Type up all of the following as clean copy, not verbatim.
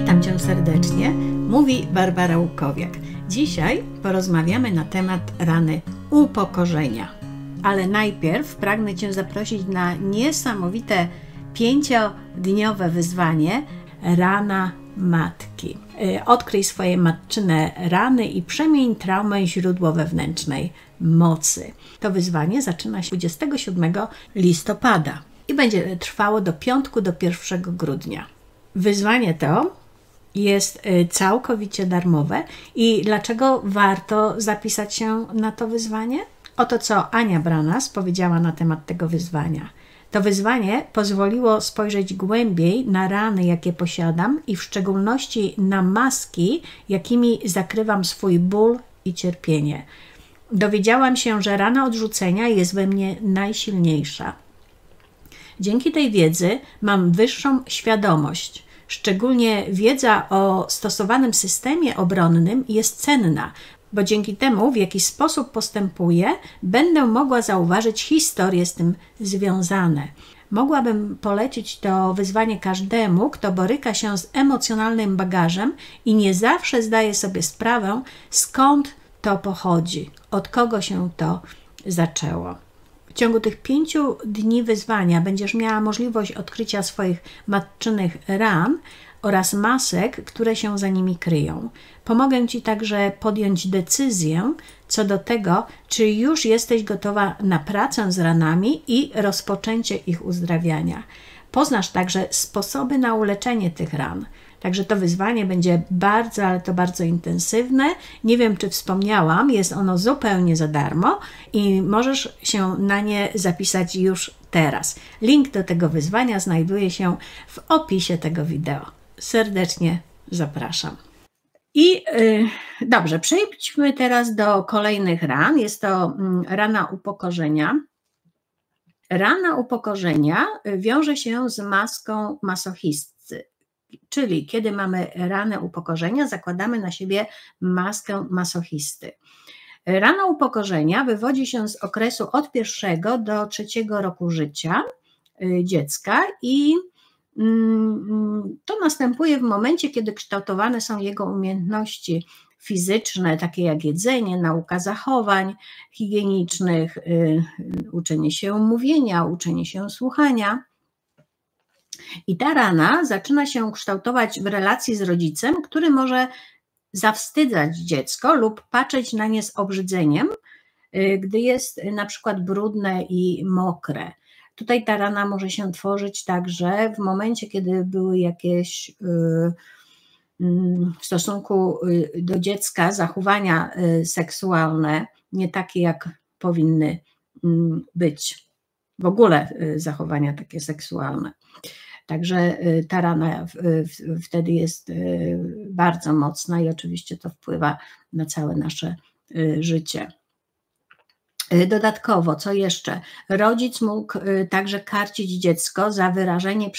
Witam Cię serdecznie, mówi Barbara Łukowiak. Dzisiaj porozmawiamy na temat rany upokorzenia. Ale najpierw pragnę Cię zaprosić na niesamowite 5-dniowe wyzwanie Rana Matki. Odkryj swoje matczyne rany i przemień traumę źródło wewnętrznej mocy. To wyzwanie zaczyna się 27 listopada i będzie trwało do piątku, do 1 grudnia. Wyzwanie to jest całkowicie darmowe i dlaczego warto zapisać się na to wyzwanie? Oto co Ania Branas powiedziała na temat tego wyzwania. To wyzwanie pozwoliło spojrzeć głębiej na rany, jakie posiadam i w szczególności na maski, jakimi zakrywam swój ból i cierpienie. Dowiedziałam się, że rana odrzucenia jest we mnie najsilniejsza. Dzięki tej wiedzy mam wyższą świadomość. Szczególnie wiedza o stosowanym systemie obronnym jest cenna, bo dzięki temu, w jaki sposób postępuję, będę mogła zauważyć historie z tym związane. Mogłabym polecić to wyzwanie każdemu, kto boryka się z emocjonalnym bagażem i nie zawsze zdaje sobie sprawę, skąd to pochodzi, od kogo się to zaczęło. W ciągu tych 5 dni wyzwania będziesz miała możliwość odkrycia swoich matczynych ran oraz masek, które się za nimi kryją. Pomogę Ci także podjąć decyzję co do tego, czy już jesteś gotowa na pracę z ranami i rozpoczęcie ich uzdrawiania. Poznasz także sposoby na uleczenie tych ran. Także to wyzwanie będzie bardzo, ale to bardzo intensywne. Nie wiem, czy wspomniałam, jest ono zupełnie za darmo i możesz się na nie zapisać już teraz. Link do tego wyzwania znajduje się w opisie tego wideo. Serdecznie zapraszam. I dobrze, przejdźmy teraz do kolejnych ran. Jest to rana upokorzenia. Rana upokorzenia wiąże się z maską masochistki. Czyli kiedy mamy ranę upokorzenia, zakładamy na siebie maskę masochisty. Rana upokorzenia wywodzi się z okresu od 1 do 3 roku życia dziecka i to następuje w momencie, kiedy kształtowane są jego umiejętności fizyczne, takie jak jedzenie, nauka zachowań higienicznych, uczenie się mówienia, uczenie się słuchania. I ta rana zaczyna się kształtować w relacji z rodzicem, który może zawstydzać dziecko lub patrzeć na nie z obrzydzeniem, gdy jest na przykład brudne i mokre. Tutaj ta rana może się tworzyć także w momencie, kiedy były jakieś w stosunku do dziecka zachowania seksualne, nie takie jak powinny być. W ogóle zachowania takie seksualne. Także ta rana wtedy jest bardzo mocna i oczywiście to wpływa na całe nasze życie. Dodatkowo, co jeszcze? Rodzic mógł także karcić dziecko za wyrażenie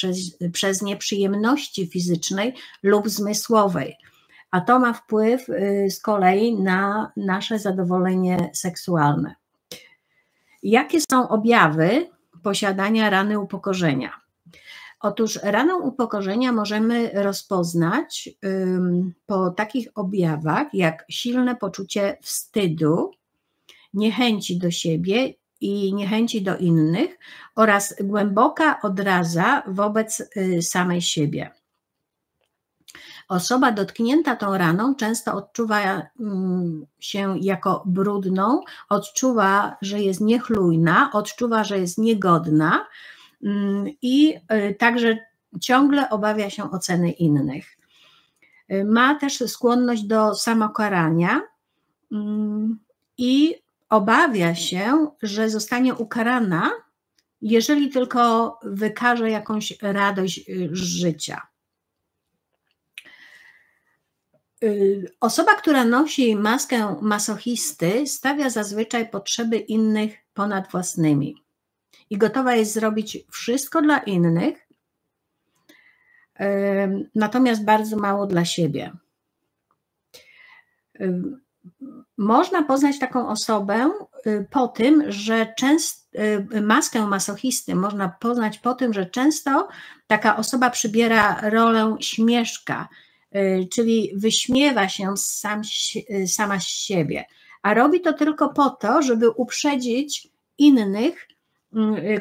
przez nie przyjemności fizycznej lub zmysłowej, a to ma wpływ z kolei na nasze zadowolenie seksualne. Jakie są objawy posiadania rany upokorzenia? Otóż ranę upokorzenia możemy rozpoznać po takich objawach jak silne poczucie wstydu, niechęci do siebie i niechęci do innych oraz głęboka odraza wobec samej siebie. Osoba dotknięta tą raną często odczuwa się jako brudną, odczuwa, że jest niechlujna, odczuwa, że jest niegodna i także ciągle obawia się oceny innych. Ma też skłonność do samokarania i obawia się, że zostanie ukarana, jeżeli tylko wykaże jakąś radość z życia. Osoba, która nosi maskę masochisty, stawia zazwyczaj potrzeby innych ponad własnymi i gotowa jest zrobić wszystko dla innych, natomiast bardzo mało dla siebie. można poznać taką osobę po tym, że często maskę masochisty można poznać po tym, że często taka osoba przybiera rolę śmieszka, czyli wyśmiewa się sama z siebie, a robi to tylko po to, żeby uprzedzić innych,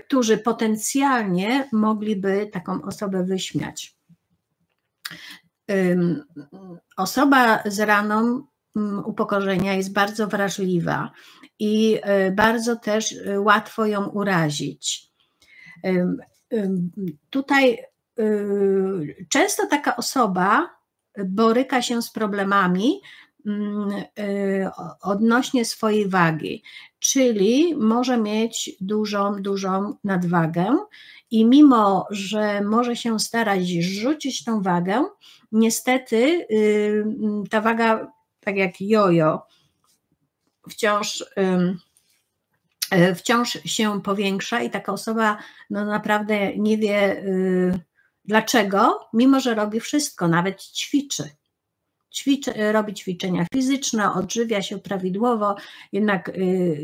którzy potencjalnie mogliby taką osobę wyśmiać. Osoba z raną upokorzenia jest bardzo wrażliwa i bardzo też łatwo ją urazić. Tutaj często taka osoba boryka się z problemami odnośnie swojej wagi, czyli może mieć dużą nadwagę i mimo, że może się starać rzucić tą wagę, niestety ta waga, tak jak jojo, wciąż się powiększa i taka osoba no naprawdę nie wie dlaczego, mimo że robi wszystko, nawet robi ćwiczenia fizyczne, odżywia się prawidłowo, jednak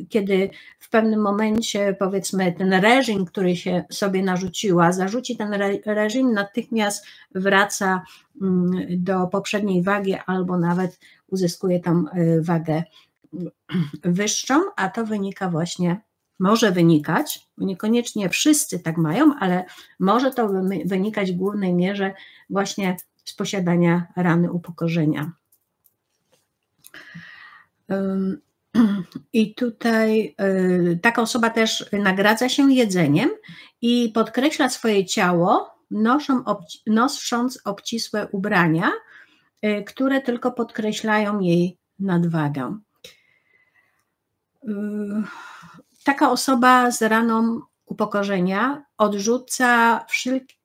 kiedy w pewnym momencie powiedzmy ten reżim, który się sobie narzuciła, zarzuci ten reżim, natychmiast wraca do poprzedniej wagi albo nawet uzyskuje tam wagę wyższą, a to wynika właśnie, może wynikać, niekoniecznie wszyscy tak mają, ale może to wynikać w głównej mierze właśnie z posiadania rany upokorzenia. I tutaj taka osoba też nagradza się jedzeniem i podkreśla swoje ciało, nosząc obcisłe ubrania, które tylko podkreślają jej nadwagę. Taka osoba z raną upokorzenia odrzuca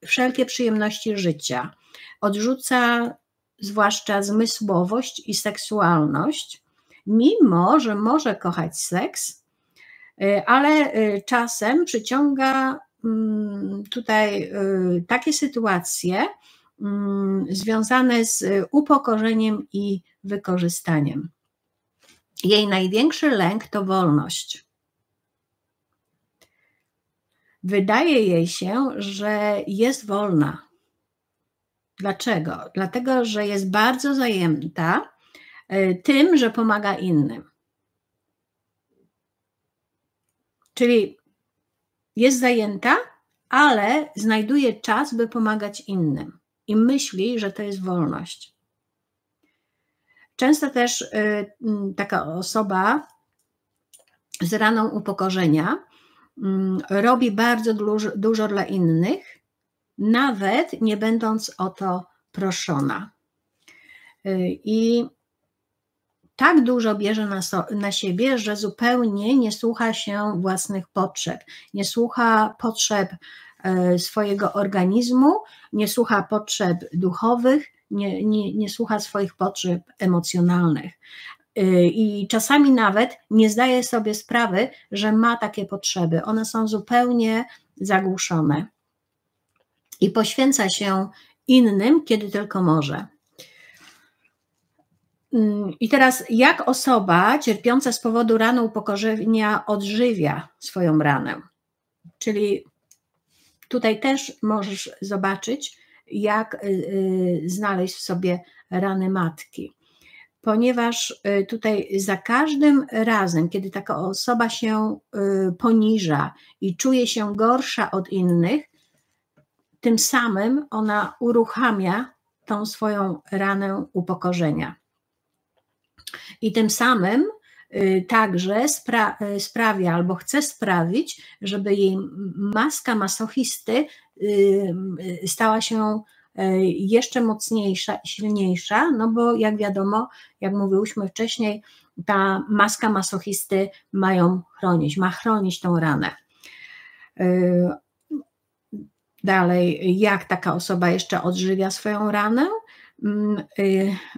wszelkie przyjemności życia. Odrzuca zwłaszcza zmysłowość i seksualność, mimo że może kochać seks, ale czasem przyciąga tutaj takie sytuacje związane z upokorzeniem i wykorzystaniem. Jej największy lęk to wolność. Wydaje jej się, że jest wolna. Dlaczego? Dlatego, że jest bardzo zajęta tym, że pomaga innym. Czyli jest zajęta, ale znajduje czas, by pomagać innym i myśli, że to jest wolność. Często też taka osoba z raną upokorzenia robi bardzo dużo dla innych, nawet nie będąc o to proszona. I tak dużo bierze na siebie, że zupełnie nie słucha się własnych potrzeb. Nie słucha potrzeb swojego organizmu, nie słucha potrzeb duchowych, nie słucha swoich potrzeb emocjonalnych. I czasami nawet nie zdaje sobie sprawy, że ma takie potrzeby. One są zupełnie zagłuszone. I poświęca się innym, kiedy tylko może. I teraz, jak osoba cierpiąca z powodu rany upokorzenia odżywia swoją ranę? Czyli tutaj też możesz zobaczyć, jak znaleźć w sobie rany matki. Ponieważ tutaj za każdym razem, kiedy taka osoba się poniża i czuje się gorsza od innych, tym samym ona uruchamia tą swoją ranę upokorzenia. I tym samym także sprawia albo chce sprawić, żeby jej maska masochisty stała się jeszcze mocniejsza, silniejsza, no bo jak wiadomo, jak mówiłyśmy wcześniej, ta maska masochisty ma ją chronić, ma chronić tą ranę. Dalej, jak taka osoba jeszcze odżywia swoją ranę?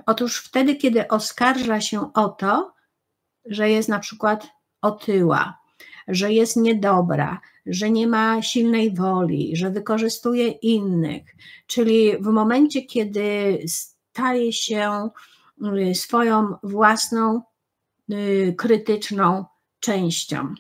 Otóż wtedy, kiedy oskarża się o to, że jest na przykład otyła, że jest niedobra, że nie ma silnej woli, że wykorzystuje innych, czyli w momencie, kiedy staje się swoją własną krytyczną częścią.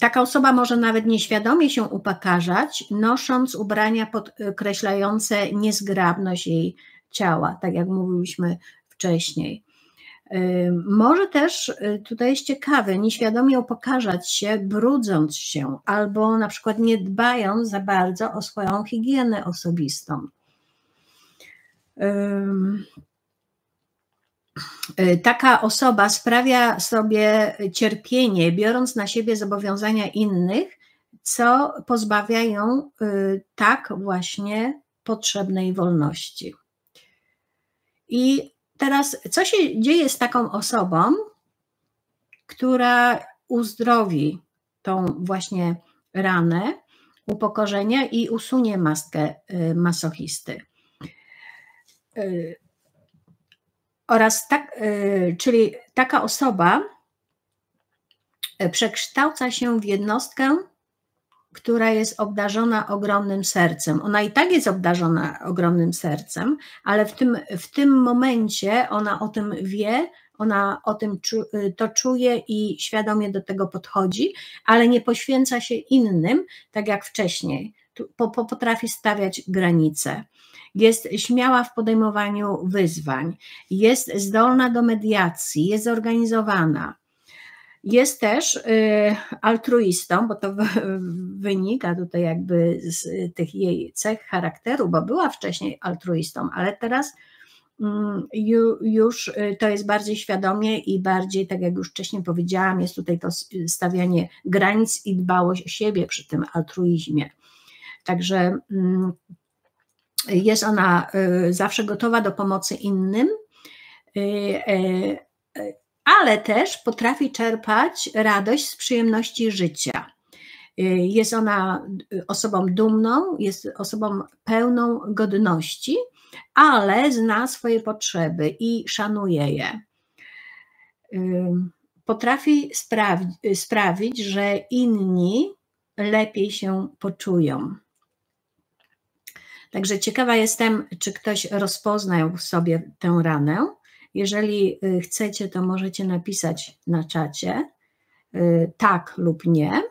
Taka osoba może nawet nieświadomie się upakarzać, nosząc ubrania podkreślające niezgrabność jej ciała, tak jak mówiliśmy wcześniej. Może też, tutaj jest ciekawe, nieświadomie upakarzać się, brudząc się albo na przykład nie dbając za bardzo o swoją higienę osobistą. Taka osoba sprawia sobie cierpienie, biorąc na siebie zobowiązania innych, co pozbawia ją tak właśnie potrzebnej wolności. I teraz, co się dzieje z taką osobą, która uzdrowi tą właśnie ranę upokorzenia i usunie maskę masochisty? Oraz czyli taka osoba przekształca się w jednostkę, która jest obdarzona ogromnym sercem. Ona i tak jest obdarzona ogromnym sercem, ale w tym momencie ona o tym wie, ona o tym to czuje i świadomie do tego podchodzi, ale nie poświęca się innym, tak jak wcześniej. Potrafi stawiać granice. Jest śmiała w podejmowaniu wyzwań, jest zdolna do mediacji, jest zorganizowana. Jest też altruistą, bo to wynika tutaj jakby z tych jej cech charakteru, bo była wcześniej altruistą, ale teraz już to jest bardziej świadomie i bardziej, tak jak już wcześniej powiedziałam, jest tutaj to stawianie granic i dbałość o siebie przy tym altruizmie. Także jest ona zawsze gotowa do pomocy innym, ale też potrafi czerpać radość z przyjemności życia. Jest ona osobą dumną, jest osobą pełną godności, ale zna swoje potrzeby i szanuje je. Potrafi sprawić, że inni lepiej się poczują. Także ciekawa jestem, czy ktoś rozpoznał w sobie tę ranę. Jeżeli chcecie, to możecie napisać na czacie tak lub nie.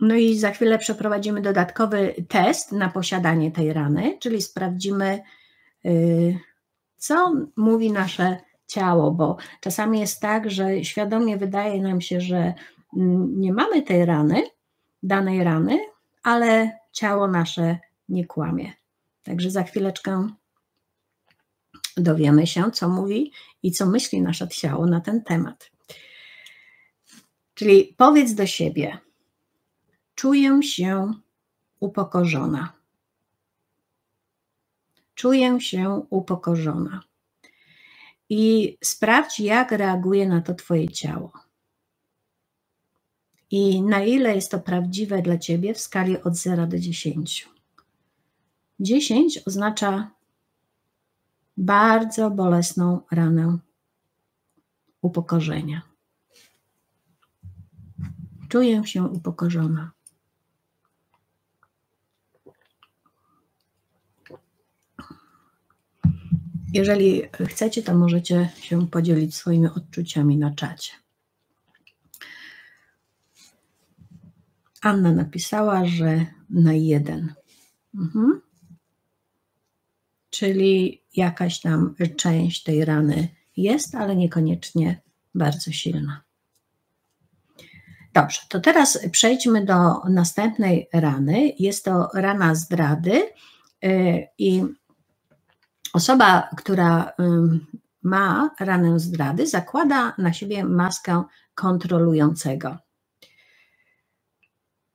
No i za chwilę przeprowadzimy dodatkowy test na posiadanie tej rany, czyli sprawdzimy, co mówi nasze ciało, bo czasami jest tak, że świadomie wydaje nam się, że nie mamy tej rany, danej rany, ale ciało nasze nie kłamie. Także za chwileczkę dowiemy się, co mówi i co myśli nasze ciało na ten temat. Czyli powiedz do siebie: czuję się upokorzona. Czuję się upokorzona. I sprawdź, jak reaguje na to twoje ciało. I na ile jest to prawdziwe dla ciebie w skali od 0 do 10. 10 oznacza bardzo bolesną ranę upokorzenia. Czuję się upokorzona. Jeżeli chcecie, to możecie się podzielić swoimi odczuciami na czacie. Anna napisała, że na 1. Czyli jakaś tam część tej rany jest, ale niekoniecznie bardzo silna. Dobrze, to teraz przejdźmy do następnej rany. Jest to rana zdrady i osoba, która ma ranę zdrady, zakłada na siebie maskę kontrolującego.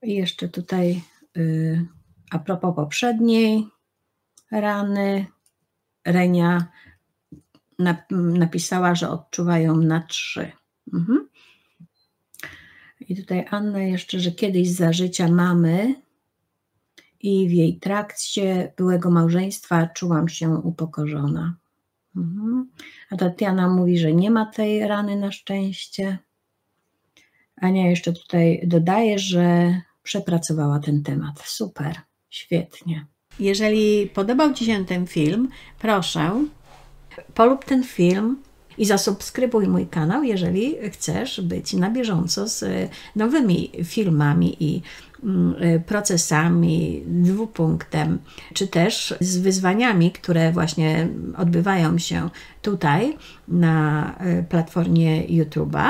I jeszcze tutaj a propos poprzedniej rany, Renia napisała, że odczuwają na 3. I tutaj Anna jeszcze, że kiedyś za życia mamy i w jej trakcie byłego małżeństwa czułam się upokorzona. A Tatiana mówi, że nie ma tej rany na szczęście. Ania jeszcze tutaj dodaje, że przepracowała ten temat. Super, świetnie. Jeżeli podobał Ci się ten film, proszę, polub ten film i zasubskrybuj mój kanał, jeżeli chcesz być na bieżąco z nowymi filmami i procesami, dwupunktem, czy też z wyzwaniami, które właśnie odbywają się tutaj na platformie YouTube'a.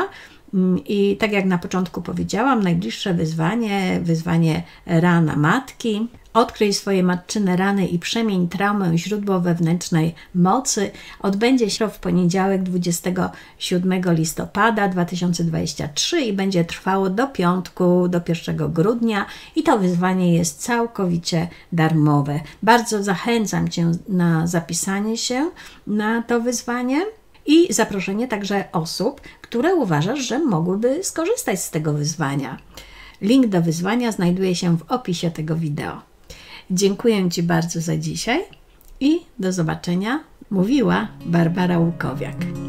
I tak jak na początku powiedziałam, najbliższe wyzwanie, wyzwanie rana matki. Odkryj swoje matczyne rany i przemień traumę źródło wewnętrznej mocy. Odbędzie się w poniedziałek 27 listopada 2023 i będzie trwało do piątku, do 1 grudnia i to wyzwanie jest całkowicie darmowe. Bardzo zachęcam Cię na zapisanie się na to wyzwanie i zaproszenie także osób, które uważasz, że mogłyby skorzystać z tego wyzwania. Link do wyzwania znajduje się w opisie tego wideo. Dziękuję Ci bardzo za dzisiaj i do zobaczenia. Mówiła Barbara Łukowiak.